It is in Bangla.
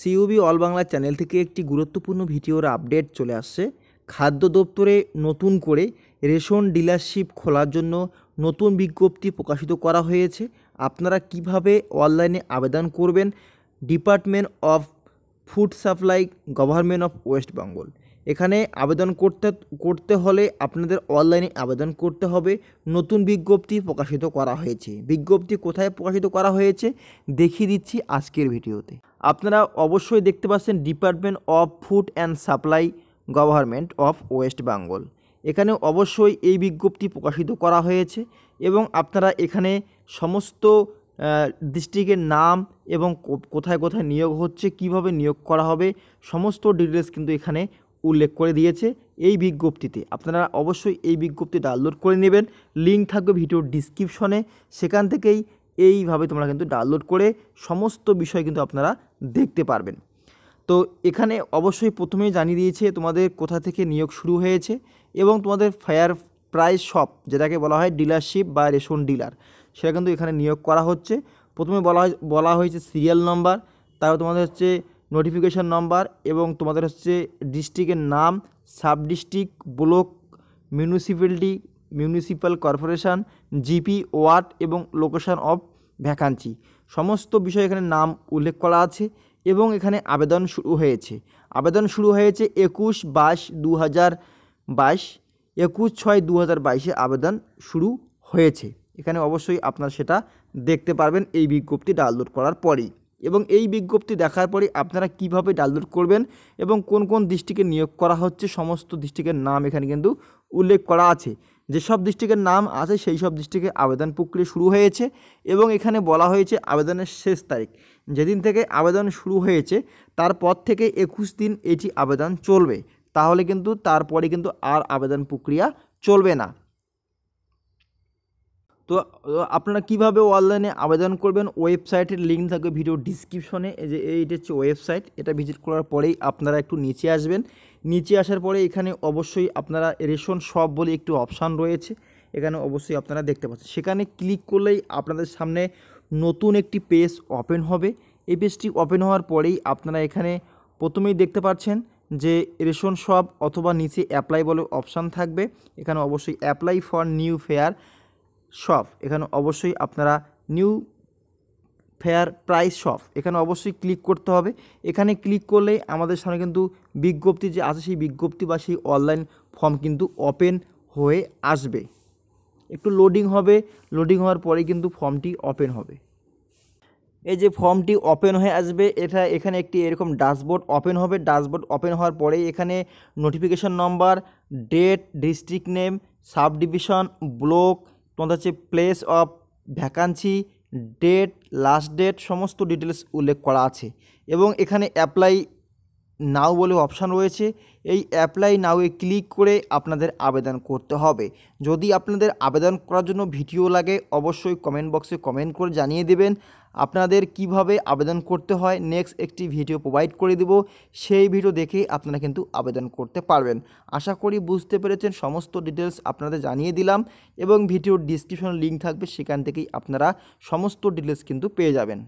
সিইউবি অল বাংলা চ্যানেল থেকে একটি গুরুত্বপূর্ণ ভিডিওর আপডেট চলে আসছে। খাদ্য দপ্তরে নতুন করে রেশন ডিলারশিপ খোলার জন্য নতুন বিজ্ঞপ্তি প্রকাশিত করা হয়েছে। আপনারা কিভাবে অনলাইনে আবেদন করবেন? Department of food supply, government of West Bengal. এখানে আবেদন করতে হলে আপনাদের অনলাইনে আবেদন করতে হবে। নতুন বিজ্ঞপ্তি প্রকাশিত করা হয়েছে। বিজ্ঞপ্তি কোথায় প্রকাশিত করা হয়েছে দেখিয়ে দিচ্ছি আজকের ভিডিওতে। আপনারা অবশ্যই দেখতে পাচ্ছেন department of food and supply, government of West Bengal. এখানে অবশ্যই এই বিজ্ঞপ্তি প্রকাশিত করা হয়েছে এবং আপনারা এখানে সমস্ত ডিস্ট্রিক্টের নাম এবং কোথায় কোথায় নিয়োগ হচ্ছে, কিভাবে নিয়োগ করা হবে, সমস্ত ডিটেলস কিন্তু এখানে উল্লেখ করে দিয়েছে এই বিজ্ঞপ্তিতে। আপনারা অবশ্যই এই বিজ্ঞপ্তি ডাউনলোড করে নেবেন। লিঙ্ক থাকবে ভিডিওর ডিসক্রিপশনে, সেখান থেকেই এইভাবে তোমরা কিন্তু ডাউনলোড করে সমস্ত বিষয় কিন্তু আপনারা দেখতে পারবেন। তো এখানে অবশ্যই প্রথমেই জানিয়ে দিয়েছে তোমাদের কোথা থেকে নিয়োগ শুরু হয়েছে এবং তোমাদের ফায়ার প্রাইস শপ, যেটাকে বলা হয় ডিলারশিপ বা রেশন ডিলার, সেটা কিন্তু এখানে নিয়োগ করা হচ্ছে। প্রথমে বলা হয়েছে সিরিয়াল নম্বর, তারপর তোমাদের হচ্ছে নোটিফিকেশান নম্বর এবং তোমাদের হচ্ছে ডিস্ট্রিক্টের নাম, sub district, block, municipality, municipal corporation, GP, ward এবং লোকেশান অফ ভ্যাকান্সি, সমস্ত বিষয় এখানে নাম উল্লেখ করা আছে এবং এখানে আবেদন শুরু হয়েছে। আবেদন শুরু হয়েছে 21/22/2022, 21/6/2022-এ আবেদন শুরু হয়েছে। এখানে অবশ্যই আপনারা সেটা দেখতে পারবেন এই বিজ্ঞপ্তি ডাউনলোড করার পরেই। এবং এই বিজ্ঞপ্তি দেখার পরে আপনারা কিভাবে ডাউনলোড করবেন এবং কোন কোন ডিস্ট্রিক্টে নিয়োগ করা হচ্ছে সমস্ত ডিস্ট্রিক্টের নাম এখানে কিন্তু উল্লেখ করা আছে। যেসব ডিস্ট্রিক্টের নাম আছে সেই সব ডিস্ট্রিক্টে আবেদন প্রক্রিয়া শুরু হয়েছে এবং এখানে বলা হয়েছে আবেদনের শেষ তারিখ, যেদিন থেকে আবেদন শুরু হয়েছে তারপর থেকে 21 দিন এটি আবেদন চলবে। তাহলে কিন্তু তারপরে কিন্তু আর আবেদন প্রক্রিয়া চলবে না। তো আপনারা কীভাবে অনলাইনে আবেদন করবেন, ওয়েবসাইটের লিঙ্ক থাকবে ভিডিও ডিসক্রিপশনে। যে এইটা হচ্ছে ওয়েবসাইট, এটা ভিজিট করার পরেই আপনারা একটু নিচে আসবেন। নিচে আসার পরে এখানে অবশ্যই আপনারা রেশন শপ বলে একটি অপশান রয়েছে, এখানে অবশ্যই আপনারা দেখতে পাচ্ছেন। সেখানে ক্লিক করলেই আপনাদের সামনে নতুন একটি পেজ ওপেন হবে। এই পেজটি ওপেন হওয়ার পরেই আপনারা এখানে প্রথমেই দেখতে পাচ্ছেন যে রেশন শপ অথবা নিচে অ্যাপ্লাই বলে অপশান থাকবে। এখানে অবশ্যই apply for new fair shop, এখানে অবশ্যই আপনারা নিউ ফেয়ার প্রাইস শপ এখানে অবশ্যই ক্লিক করতে হবে। এখানে ক্লিক করলেই আমাদের সামনে কিন্তু বিজ্ঞপ্তি যে আছে সেই বিজ্ঞপ্তি বা সেই অনলাইন ফর্ম কিন্তু ওপেন হয়ে আসবে। একটু লোডিং হবে, লোডিং হওয়ার পরে কিন্তু ফর্মটি ওপেন হবে। এই যে ফর্মটি ওপেন হয়ে আসবে, এটা এখানে একটি এরকম ড্যাশবোর্ড ওপেন হবে। ড্যাশবোর্ড ওপেন হওয়ার পরেই এখানে notification number, date, district name, sub division, block, তোমাদের হচ্ছে place of vacancy, date, last date, সমস্ত ডিটেলস উল্লেখ করা আছে। এবং এখানে অ্যাপ্লাই নাও বলে অপশান রয়েছে, এই অ্যাপ্লাই নাওয়ে ক্লিক করে আপনাদের আবেদন করতে হবে। যদি আপনাদের আবেদন করার জন্য ভিডিও লাগে অবশ্যই কমেন্ট বক্সে কমেন্ট করে জানিয়ে দেবেন আপনাদের কিভাবে আবেদন করতে হয়। নেক্সট একটি ভিডিও প্রোভাইড করে দেব, সেই ভিডিও দেখে আপনারা কিন্তু আবেদন করতে পারবেন। আশা করি বুঝতে পেরেছেন, সমস্ত ডিটেলস আপনাদের জানিয়ে দিলাম এবং ভিডিওর ডিসক্রিপশনে লিঙ্ক থাকবে, সেখান থেকেই আপনারা সমস্ত ডিটেলস কিন্তু পেয়ে যাবেন।